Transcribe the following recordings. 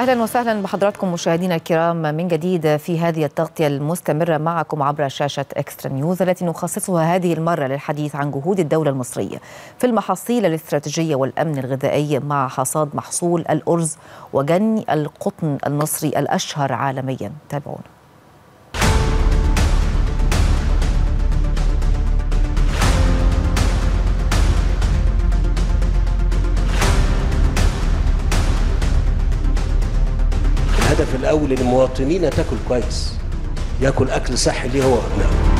أهلا وسهلا بحضراتكم مشاهدينا الكرام من جديد في هذه التغطية المستمرة معكم عبر شاشة إكسترا نيوز التي نخصصها هذه المرة للحديث عن جهود الدولة المصرية في المحاصيل الاستراتيجية والأمن الغذائي مع حصاد محصول الأرز وجني القطن المصري الأشهر عالميا. تابعونا. الهدف الأول إن المواطنين تاكل كويس، ياكل أكل صحي ليه هو وأبنائه.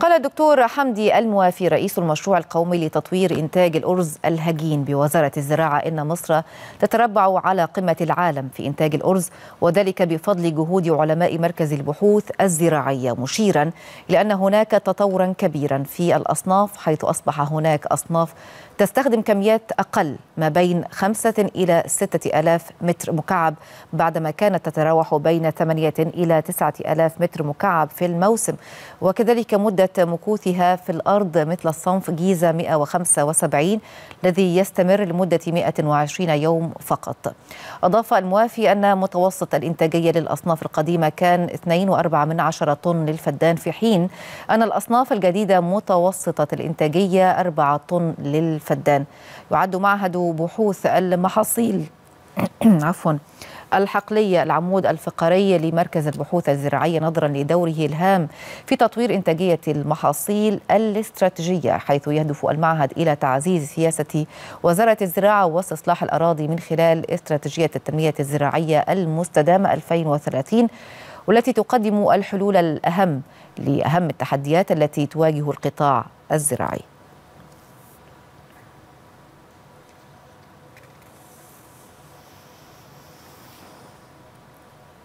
قال الدكتور حمدي الموافي رئيس المشروع القومي لتطوير إنتاج الأرز الهجين بوزارة الزراعة إن مصر تتربع على قمة العالم في إنتاج الأرز، وذلك بفضل جهود علماء مركز البحوث الزراعية، مشيرا إلى أن هناك تطورا كبيرا في الأصناف، حيث أصبح هناك أصناف تستخدم كميات أقل ما بين 5 إلى 6 آلاف متر مكعب، بعدما كانت تتراوح بين 8 إلى 9 آلاف متر مكعب في الموسم، وكذلك مدة مكوثها في الأرض مثل الصنف جيزة 175 الذي يستمر لمدة 120 يوم فقط. أضاف الموافي أن متوسط الإنتاجية للأصناف القديمة كان 2.4 طن للفدان، في حين أن الأصناف الجديدة متوسطة الإنتاجية 4 طن للفدان. يعد معهد بحوث المحاصيل الحقلية العمود الفقري لمركز البحوث الزراعية نظرا لدوره الهام في تطوير إنتاجية المحاصيل الاستراتيجية، حيث يهدف المعهد إلى تعزيز سياسة وزارة الزراعة واستصلاح الأراضي من خلال استراتيجية التنمية الزراعية المستدامة 2030، والتي تقدم الحلول الأهم لأهم التحديات التي تواجه القطاع الزراعي.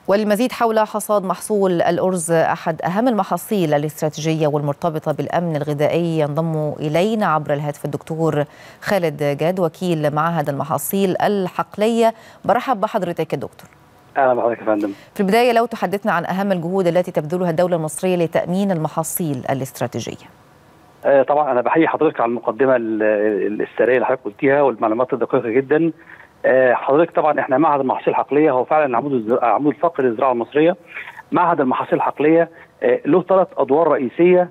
والمزيد حول حصاد محصول الأرز أحد أهم المحاصيل الاستراتيجية والمرتبطة بالأمن الغذائي، ينضم إلينا عبر الهاتف الدكتور خالد جاد وكيل معهد المحاصيل الحقلية. برحب بحضرتك يا دكتور. أهلا بحضرتك يا فندم. في البداية لو تحدثنا عن أهم الجهود التي تبذلها الدولة المصرية لتأمين المحاصيل الاستراتيجية. طبعا أنا بحيي حضرتك على المقدمة السريعة اللي حضرتك قلتيها والمعلومات الدقيقة جدا. حضرتك طبعا احنا معهد المحاصيل الحقليه هو فعلا عمود الفقري للزراعه المصريه. معهد المحاصيل الحقليه له 3 ادوار رئيسيه،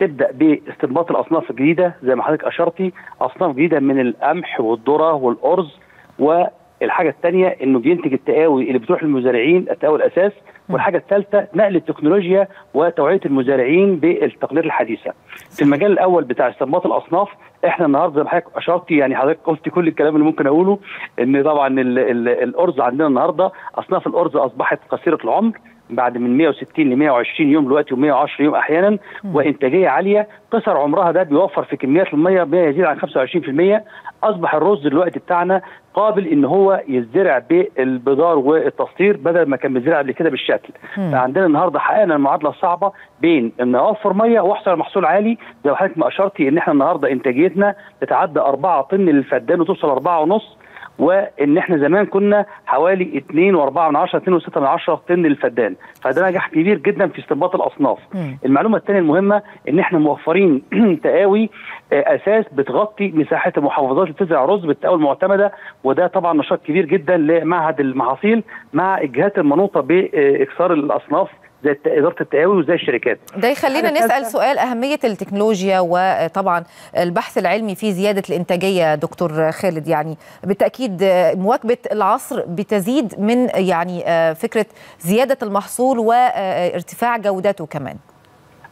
تبدا باستنباط الاصناف الجديده زي ما حضرتك اشرتي، اصناف جديده من القمح والذره والارز، والحاجه الثانيه انه بينتج التقاوي اللي بتروح للمزارعين، التقاوي الاساس، والحاجه الثالثه نقل التكنولوجيا وتوعيه المزارعين بالتقنيات الحديثه. في المجال الاول بتاع استنباط الاصناف احنا النهارده زي ما حضرتك اشرتي، يعني حضرتك قلت كل الكلام اللي ممكن اقوله، ان طبعا الارز عندنا النهارده اصناف الارز اصبحت قصيره العمر بعد من 160 ل 120 يوم دلوقتي و110 يوم احيانا، وانتاجيه عاليه. قصر عمرها ده بيوفر في كميات الميه ما يزيد عن 25%. اصبح الرز دلوقتي بتاعنا قابل ان هو يزرع بالبذار والتصدير بدل ما كان بيزرع قبل كده بالشكل. فعندنا النهارده حققنا المعادله الصعبه بين ان اوفر ميه واحصل محصول عالي. زي ما حضرتك ما اشرتي ان احنا النهارده انتاجيتنا تتعدى 4 طن للفدان وتوصل 4.5، وان احنا زمان كنا حوالي 2.4 2.6 طن للفدان، فده نجاح كبير جدا في استنباط الاصناف. المعلومه الثانيه المهمه ان احنا موفرين تقاوي اساس بتغطي مساحه المحافظات اللي بتزرع رز بالتقاوي المعتمده، وده طبعا نشاط كبير جدا لمعهد المحاصيل مع الجهات المنوطه باكثار الاصناف زي إدارة التقاوي وزي الشركات. ده يخلينا نسأل سؤال أهمية التكنولوجيا وطبعا البحث العلمي في زيادة الإنتاجية. دكتور خالد، يعني بالتأكيد مواكبة العصر بتزيد من يعني فكرة زيادة المحصول وارتفاع جودته كمان.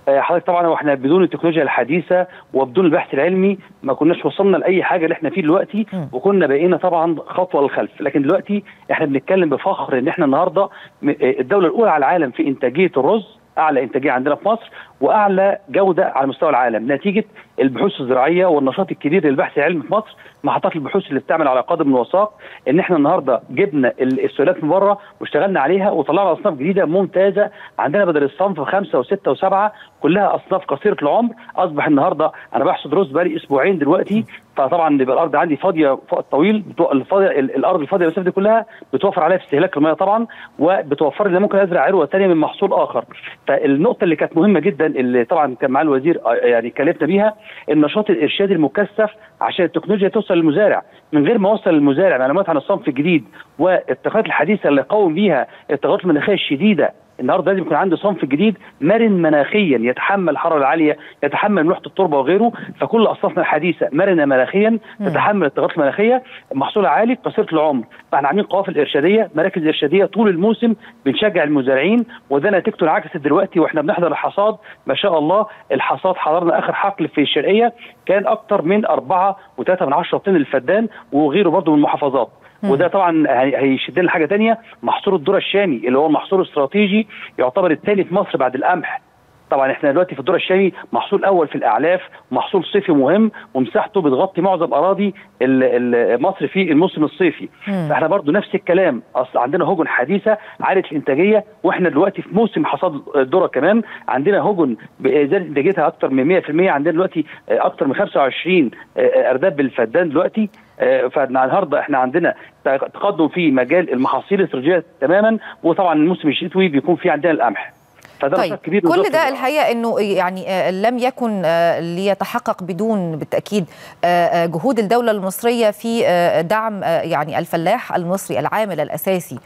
حضرتك طبعا واحنا بدون التكنولوجيا الحديثه وبدون البحث العلمي ما كناش وصلنا لاي حاجه اللي احنا فيه دلوقتي، وكنا بقينا طبعا خطوه للخلف. لكن دلوقتي احنا بنتكلم بفخر ان احنا النهارده الدوله الاولى على العالم في انتاجيه الرز، اعلى انتاجيه عندنا في مصر واعلى جوده على مستوى العالم، نتيجه البحوث الزراعيه والنشاط الكبير للبحث العلمي في مصر، محطات البحوث اللي بتعمل على قدم وساق. ان احنا النهارده جبنا السلالات من بره واشتغلنا عليها وطلعنا اصناف جديده ممتازه، عندنا بدل الصنف 5 و6 و7 كلها اصناف قصيره العمر. اصبح النهارده انا بحصد رز بقالي اسبوعين دلوقتي، فطبعا بيبقى الارض عندي فاضيه وقت طويل، الارض الفاضيه المسافه دي كلها بتوفر عليها في استهلاك الميه طبعا، وبتوفر لي ممكن ازرع عروه ثانيه من محصول اخر. فالنقطه اللي كانت مهمه جدا اللي طبعا كان معاه الوزير يعني كلفنا بيها، النشاط الارشادي المكثف عشان التكنولوجيا توصل للمزارع، من غير ما اوصل للمزارع معلومات عن الصنف الجديد والتقنيات الحديثه اللي يقاوم بيها التغيرات المناخيه الشديده. النهارده لازم يكون عندي صنف جديد مرن مناخيا، يتحمل الحراره العاليه، يتحمل ملوحه التربه وغيره. فكل اصنافنا الحديثه مرنه مناخيا، تتحمل التغيرات المناخيه، محصولها عالي، قصيره العمر. فاحنا عاملين قوافل ارشاديه، مراكز ارشاديه طول الموسم بنشجع المزارعين، وده نتيجته انعكست دلوقتي واحنا بنحضر الحصاد ما شاء الله. الحصاد حضرنا اخر حقل في الشرقيه كان اكثر من 4.3 طن الفدان وغيره برضه من المحافظات. وده طبعا هيشدنا لحاجه ثانيه، محصول الذره الشامي اللي هو محصول استراتيجي يعتبر الثاني في مصر بعد القمح. طبعا احنا دلوقتي في الذره الشامي محصول اول في الاعلاف، محصول صيفي مهم ومساحته بتغطي معظم اراضي مصر في الموسم الصيفي. فاحنا برضو نفس الكلام، اصل عندنا هجن حديثه عاليه الانتاجيه، واحنا دلوقتي في موسم حصاد الذره كمان عندنا هجن زادت انتاجيتها اكثر من 100%، عندنا دلوقتي اكثر من 25 ارداب بالفدان دلوقتي. فالنهارده احنا عندنا تقدم في مجال المحاصيل الاستراتيجيه تماما، وطبعا الموسم الشتوي بيكون في عندنا القمح. طيب كل ده الحقيقه انه يعني لم يكن ليتحقق بدون بالتاكيد جهود الدوله المصريه في دعم يعني الفلاح المصري العامل الاساسي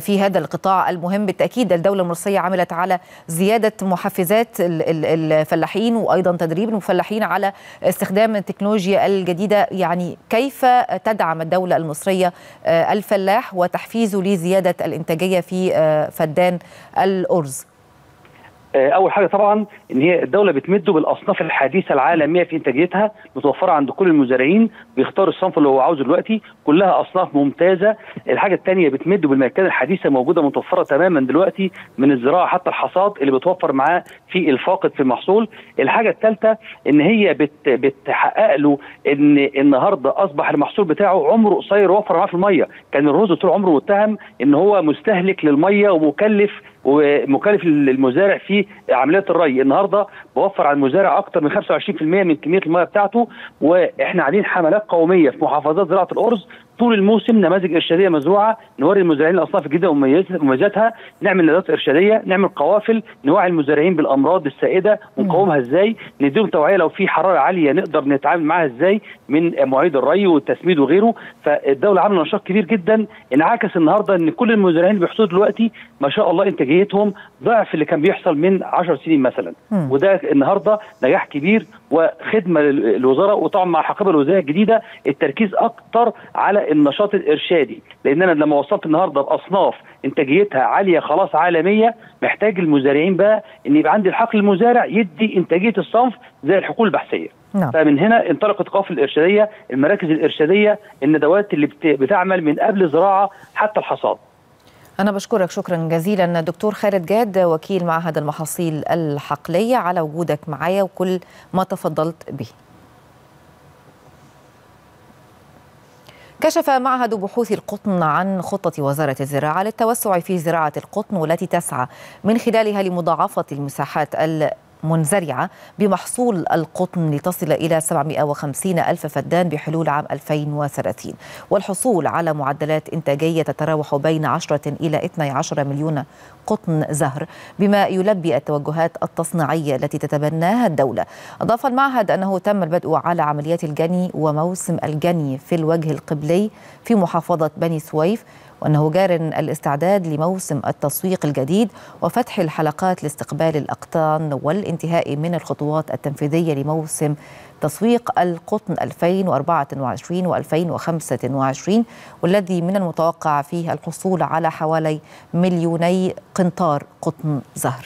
في هذا القطاع المهم. بالتاكيد الدوله المصريه عملت على زياده محفزات الفلاحين وايضا تدريب المفلاحين على استخدام التكنولوجيا الجديده. يعني كيف تدعم الدوله المصريه الفلاح وتحفيزه لزياده الانتاجيه في فدان الارز؟ اول حاجه طبعا ان هي الدوله بتمده بالاصناف الحديثه العالميه في انتاجيتها، متوفره عند كل المزارعين، بيختار الصنف اللي هو عاوزه دلوقتي، كلها اصناف ممتازه. الحاجه الثانيه بتمده بالمكان الحديثه موجوده متوفره تماما دلوقتي، من الزراعه حتى الحصاد اللي بتوفر معاه في الفاقد في المحصول. الحاجه الثالثه ان هي بتحقق له ان النهارده اصبح المحصول بتاعه عمره قصير، وفر معاه في الميه. كان الرز طول عمره متهم ان هو مستهلك للميه ومكلف للمزارع في عمليات الري. النهارده بوفر على المزارع اكثر من 25% من كميه الميه بتاعته. واحنا عاملين حملات قوميه في محافظات زراعه الارز طول الموسم، نماذج ارشاديه مزروعه، نوري المزارعين الاصناف الجديده ومميزاتها، نعمل ندوات ارشاديه، نعمل قوافل، نوعي المزارعين بالامراض السائده ونقاومها ازاي، نديهم توعيه لو في حراره عاليه نقدر نتعامل معاها ازاي من مواعيد الري والتسميد وغيره. فالدوله عامله نشاط كبير جدا، انعكس النهارده ان كل المزارعين اللي بيحصدوا دلوقتي ما شاء الله انتاجيتهم ضعف اللي كان بيحصل من 10 سنين مثلا. وده النهارده نجاح كبير وخدمه للوزاره. وطبعا مع الحقيبه الوزاريه الجديده التركيز اكثر على النشاط الارشادي، لان انا لما وصلت النهارده باصناف انتاجيتها عاليه خلاص عالميه، محتاج المزارعين بقى ان يبقى عندي الحقل المزارع يدي انتاجيه الصنف زي الحقول البحثيه. فمن هنا انطلقت القوافل الارشاديه، المراكز الارشاديه، الندوات اللي بتعمل من قبل زراعه حتى الحصاد. أنا بشكرك شكرا جزيلا دكتور خالد جاد وكيل معهد المحاصيل الحقلية على وجودك معايا وكل ما تفضلت به. كشف معهد بحوث القطن عن خطة وزارة الزراعة للتوسع في زراعة القطن، والتي تسعى من خلالها لمضاعفة المساحات المنزرعة بمحصول القطن لتصل إلى 750 ألف فدان بحلول عام 2030، والحصول على معدلات إنتاجية تتراوح بين 10 إلى 12 مليون قطن زهر، بما يلبي التوجهات التصنيعية التي تتبناها الدولة. أضاف المعهد أنه تم البدء على عمليات الجني وموسم الجني في الوجه القبلي في محافظة بني سويف، وأنه جار الاستعداد لموسم التسويق الجديد وفتح الحلقات لاستقبال الأقطان والانتهاء من الخطوات التنفيذية لموسم تسويق القطن 2024 و2025، والذي من المتوقع فيه الحصول على حوالي 2 مليون قنطار قطن زهر.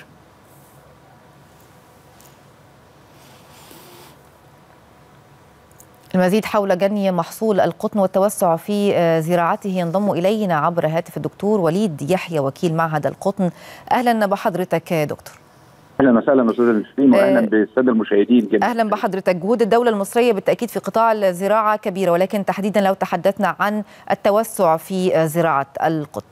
المزيد حول جني محصول القطن والتوسع في زراعته ينضم إلينا عبر هاتف الدكتور وليد يحيى وكيل معهد القطن. أهلا بحضرتك يا دكتور. اهلا وسهلا استاذ المسلمين واهلا بالساده المشاهدين جدا. اهلا بحضرتك. جهود الدوله المصريه بالتاكيد في قطاع الزراعه كبيره، ولكن تحديدا لو تحدثنا عن التوسع في زراعه القطن.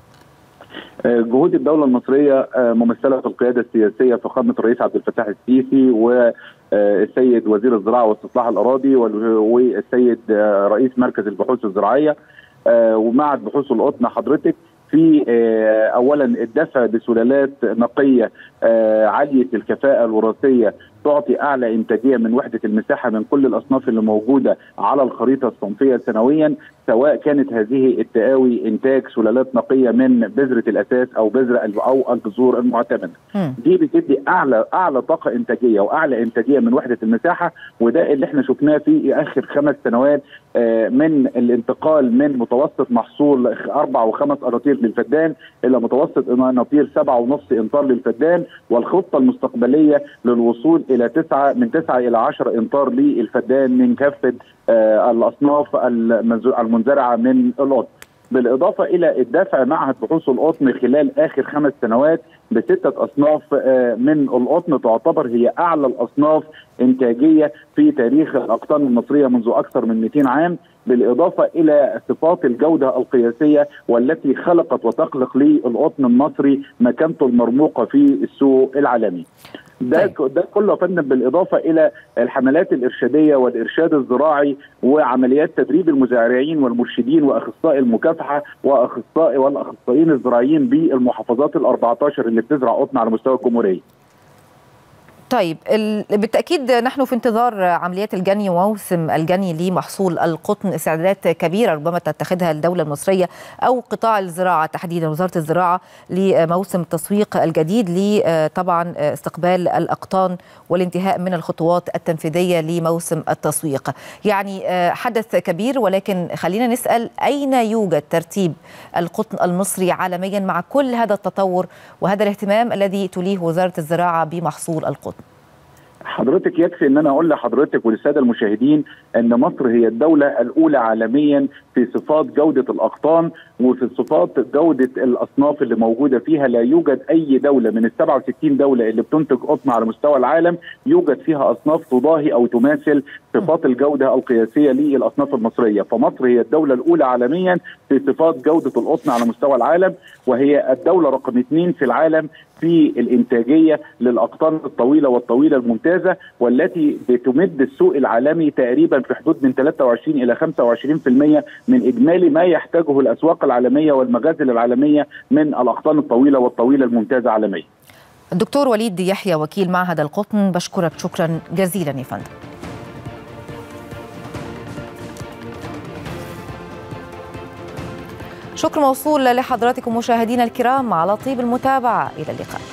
جهود الدوله المصريه ممثله في القياده السياسيه فخامه الرئيس عبد الفتاح السيسي والسيد وزير الزراعه واستصلاح الاراضي والسيد رئيس مركز البحوث الزراعيه ومعهد بحوث القطن حضرتك في اولا الدفع بسلالات نقيه عاليه الكفاءه الوراثيه تعطي اعلى انتاجيه من وحده المساحه من كل الاصناف اللي موجوده على الخريطه الصنفيه سنويا، سواء كانت هذه التقاوي انتاج سلالات نقيه من بذره الاساس او بذره او الجذور المعتمده. دي بتدي اعلى طاقه انتاجيه واعلى انتاجيه من وحده المساحه، وده اللي احنا شفناه في اخر 5 سنوات من الانتقال من متوسط محصول 4 و5 أناطير للفدان الى متوسط أناطير 7.5 أمتار للفدان، والخطه المستقبليه للوصول الى 9 من 9 إلى 10 أمتار للفدان من كافه الاصناف المنزرعه من القطن. بالاضافه الى الدفع معهد بحوث القطن خلال اخر 5 سنوات ب6 أصناف من القطن تعتبر هي اعلى الاصناف انتاجيه في تاريخ الاقطان المصريه منذ اكثر من 200 عام، بالاضافه الى صفات الجوده القياسيه والتي خلقت وتخلق للقطن المصري مكانته المرموقه في السوق العالمي. ده كله يا فندم بالاضافه الى الحملات الارشاديه والارشاد الزراعي وعمليات تدريب المزارعين والمرشدين واخصائي المكافحه والاخصائيين الزراعيين بالمحافظات ال14 اللي بتزرع قطن على مستوى الجمهوريه. طيب بالتاكيد نحن في انتظار عمليات الجني وموسم الجني لمحصول القطن، استعدادات كبيره ربما تتخذها الدوله المصريه او قطاع الزراعه تحديدا وزاره الزراعه لموسم التسويق الجديد طبعا استقبال الاقطان والانتهاء من الخطوات التنفيذيه لموسم التسويق. يعني حدث كبير، ولكن خلينا نسال اين يوجد ترتيب القطن المصري عالميا مع كل هذا التطور وهذا الاهتمام الذي توليه وزاره الزراعه بمحصول القطن؟ حضرتك يكفي ان انا اقول لحضرتك وللساده المشاهدين ان مصر هي الدوله الاولى عالميا في صفات جوده الاقطان وفي صفات جوده الاصناف اللي موجوده فيها. لا يوجد اي دوله من ال 67 دوله اللي بتنتج قطن على مستوى العالم يوجد فيها اصناف تضاهي او تماثل صفات الجوده القياسيه للاصناف المصريه، فمصر هي الدوله الاولى عالميا في صفات جوده القطن على مستوى العالم، وهي الدوله رقم 2 في العالم في الانتاجيه للاقطان الطويله والطويله الممتازه، والتي بتمد السوق العالمي تقريبا في حدود من 23 الى 25% من اجمالي ما يحتاجه الاسواق العالميه والمغازل العالميه من الاقطان الطويله والطويله الممتازه عالميا. الدكتور وليد يحيى وكيل معهد القطن، بشكرك شكرا جزيلا يا فندم. شكر موصول لحضراتكم مشاهدينا الكرام على طيب المتابعة، إلى اللقاء.